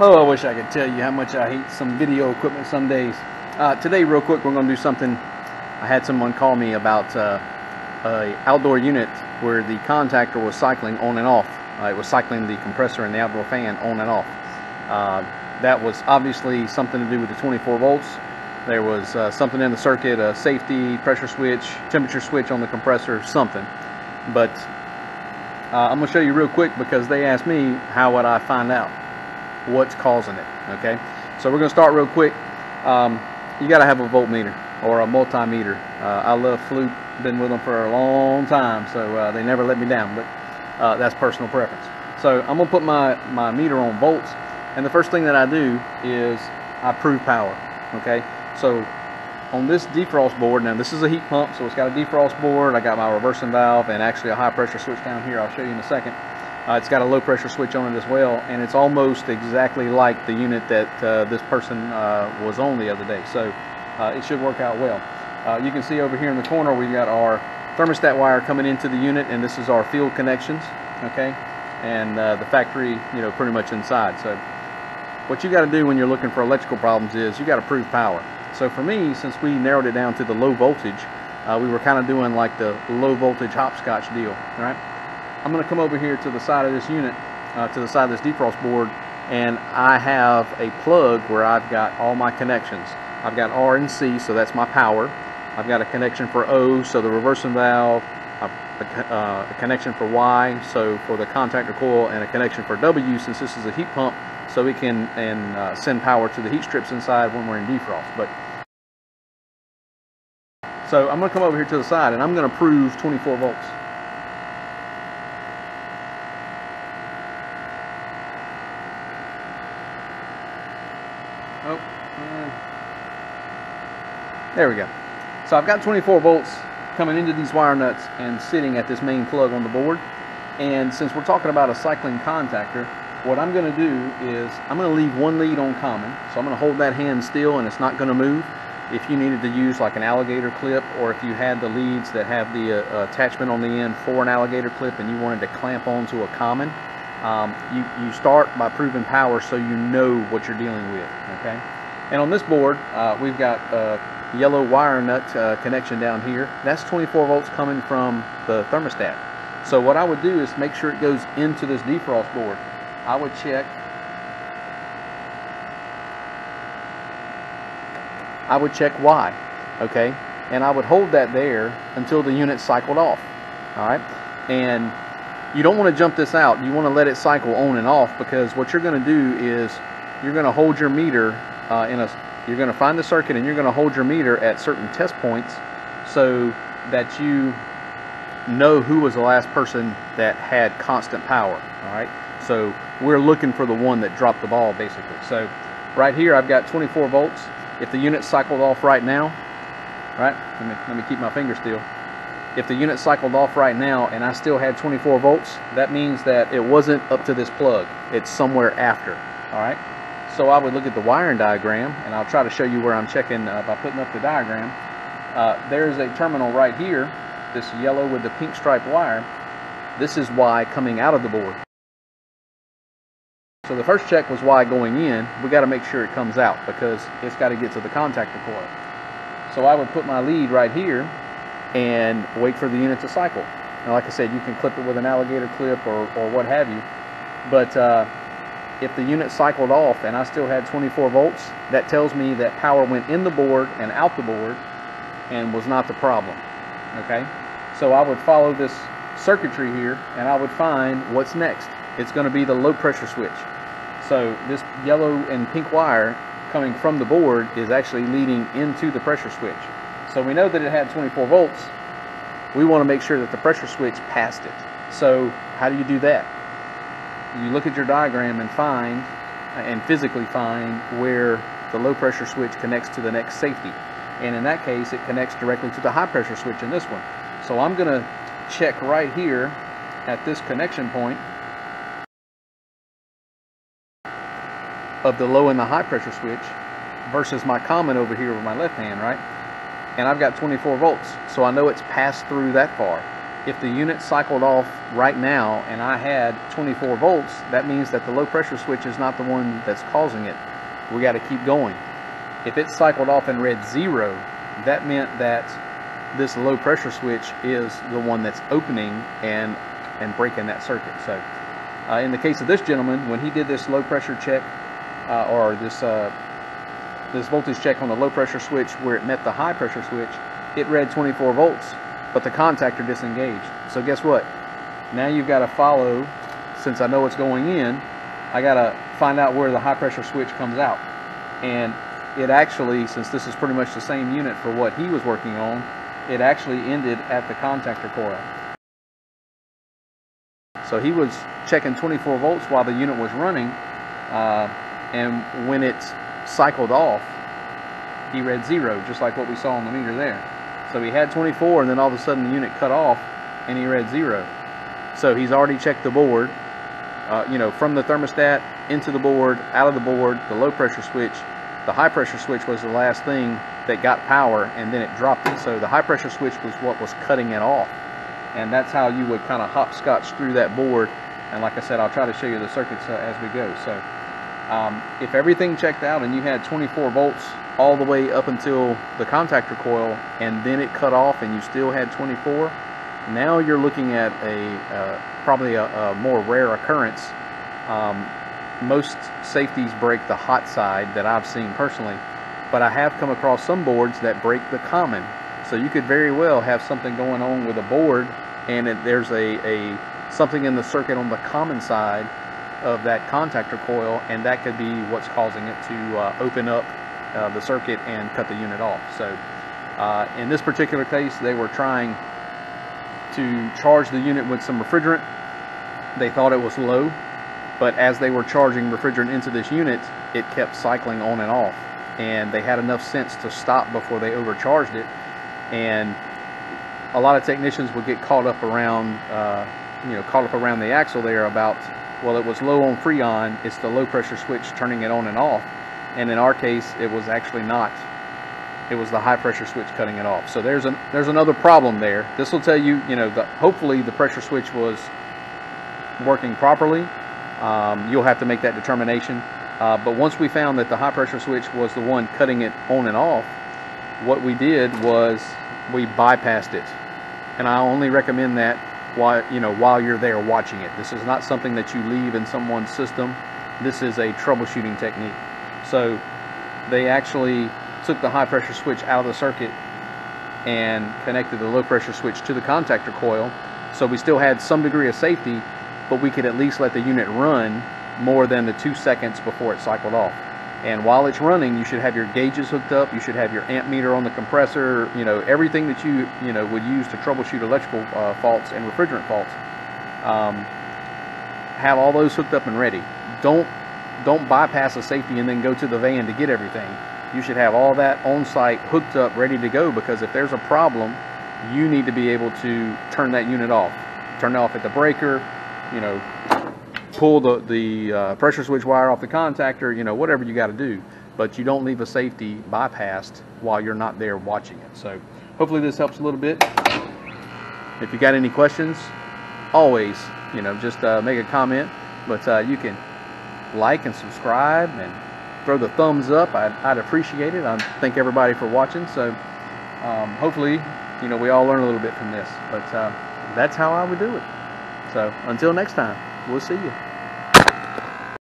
Oh, I wish I could tell you how much I hate some video equipment some days. Today, real quick, we're going to do something. I had someone call me about an outdoor unit where the contactor was cycling on and off. It was cycling the compressor and the outdoor fan on and off. That was obviously something to do with the 24 volts. There was something in the circuit, a safety, pressure switch, temperature switch on the compressor, something. But I'm going to show you real quick because they asked me how would I find out what's causing it. Okay, so we're going to start real quick. You got to have a voltmeter or a multimeter. I love Fluke, been with them for a long time, so they never let me down, but that's personal preference. So I'm going to put my meter on volts, and the first thing that I do is I prove power. Okay, so on this defrost board, now this is a heat pump, so it's got a defrost board. I got my reversing valve and actually a high pressure switch down here. I'll show you in a second. It's got a low pressure switch on it as well, and it's almost exactly like the unit that this person was on the other day, so it should work out well. You can see over here in the corner we've got our thermostat wire coming into the unit, and this is our field connections, okay, and the factory, you know, pretty much inside. So what you got to do when you're looking for electrical problems is you got to prove power. So for me, since we narrowed it down to the low voltage, we were kind of doing like the low voltage hopscotch deal, right? I'm going to come over here to the side of this unit, to the side of this defrost board, and I have a plug where I've got all my connections. I've got R and C, so that's my power. I've got a connection for O, so the reversing valve, a connection for Y, so for the contactor coil, and a connection for W, since this is a heat pump, so we can send power to the heat strips inside when we're in defrost. But so I'm going to come over here to the side, and I'm going to prove 24 volts. Oh, there we go. So I've got 24 volts coming into these wire nuts and sitting at this main plug on the board. And since we're talking about a cycling contactor, what I'm going to do is I'm going to leave one lead on common. So I'm going to hold that hand still and it's not going to move. If you needed to use like an alligator clip, or if you had the leads that have the attachment on the end for an alligator clip and you wanted to clamp onto a common, you start by proving power so you know what you're dealing with, okay? And on this board, we've got a yellow wire nut connection down here. That's 24 volts coming from the thermostat. So what I would do is make sure it goes into this defrost board. I would check. I would check Y, okay? And I would hold that there until the unit cycled off, all right? And you don't want to jump this out. You want to let it cycle on and off, because what you're going to do is you're going to hold your meter you're going to find the circuit, and you're going to hold your meter at certain test points so that you know who was the last person that had constant power. All right. So we're looking for the one that dropped the ball, basically. So right here, I've got 24 volts. If the unit cycled off right now, right? Let me keep my finger still. If the unit cycled off right now and I still had 24 volts, that means that it wasn't up to this plug. It's somewhere after, all right? So I would look at the wiring diagram, and I'll try to show you where I'm checking by putting up the diagram. There's a terminal right here, this yellow with the pink striped wire. This is Y coming out of the board. So the first check was Y going in. We got to make sure it comes out because it's got to get to the contactor coil. So I would put my lead right here and wait for the unit to cycle. Now, like I said, you can clip it with an alligator clip or what have you, but if the unit cycled off and I still had 24 volts, that tells me that power went in the board and out the board and was not the problem, okay? So I would follow this circuitry here, and I would find what's next. It's going to be the low pressure switch. So this yellow and pink wire coming from the board is actually leading into the pressure switch. So we know that it had 24 volts. We want to make sure that the pressure switch passed it. So how do you do that? You look at your diagram and find, and physically find, where the low pressure switch connects to the next safety. And in that case, it connects directly to the high pressure switch in this one. So I'm going to check right here at this connection point of the low and the high pressure switch versus my common over here with my left hand, right? And I've got 24 volts, so I know it's passed through that far. if the unit cycled off right now and I had 24 volts, that means that the low pressure switch is not the one that's causing it. We got to keep going. If it cycled off and read 0, that meant that this low pressure switch is the one that's opening and breaking that circuit. So in the case of this gentleman, when he did this low pressure check or this voltage check on the low pressure switch where it met the high pressure switch, it read 24 volts, but the contactor disengaged. So guess what? Now you've got to follow, since I know what's going in, I got to find out where the high pressure switch comes out. And it actually, since this is pretty much the same unit for what he was working on, it actually ended at the contactor coil. So he was checking 24 volts while the unit was running, and when it cycled off, he read 0, just like what we saw on the meter there. So he had 24, and then all of a sudden the unit cut off, and he read 0. So he's already checked the board, you know, from the thermostat into the board, out of the board, the low pressure switch. The high pressure switch was the last thing that got power, and then it dropped it. So the high pressure switch was what was cutting it off. And that's how you would kind of hopscotch through that board. And like I said, I'll try to show you the circuits as we go. So if everything checked out and you had 24 volts all the way up until the contactor coil, and then it cut off and you still had 24, now you're looking at a probably a more rare occurrence. Most safeties break the hot side that I've seen personally, but I have come across some boards that break the common. So you could very well have something going on with a board, and there's a something in the circuit on the common side of that contactor coil, and that could be what's causing it to open up the circuit and cut the unit off. So in this particular case, they were trying to charge the unit with some refrigerant. They thought it was low, but as they were charging refrigerant into this unit, it kept cycling on and off, and they had enough sense to stop before they overcharged it. And a lot of technicians would get caught up around the axle there about, well, it was low on Freon, it's the low pressure switch turning it on and off. And in our case, it was actually not, it was the high pressure switch cutting it off. So there's another problem there. This will tell you, you know, hopefully the pressure switch was working properly. You'll have to make that determination, but once we found that the high pressure switch was the one cutting it on and off, what we did was we bypassed it. And I only recommend that while you're there watching it. This is not something that you leave in someone's system. This is a troubleshooting technique. So they actually took the high pressure switch out of the circuit and connected the low pressure switch to the contactor coil. So we still had some degree of safety, but we could at least let the unit run more than the 2 seconds before it cycled off. And while it's running, you should have your gauges hooked up, you should have your amp meter on the compressor, you know, everything that you, you know, would use to troubleshoot electrical faults and refrigerant faults. Have all those hooked up and ready. Don't bypass a safety and then go to the van to get everything. You should have all that on site hooked up, ready to go, because if there's a problem, you need to be able to turn that unit off. Turn it off at the breaker, you know, pull the pressure switch wire off the contactor, you know, whatever you got to do, but you don't leave a safety bypassed while you're not there watching it. So hopefully this helps a little bit. If you got any questions, always, you know, just make a comment, but you can like and subscribe and throw the thumbs up. I'd appreciate it. I thank everybody for watching. So hopefully, you know, we all learn a little bit from this, but that's how I would do it. So until next time, we'll see you.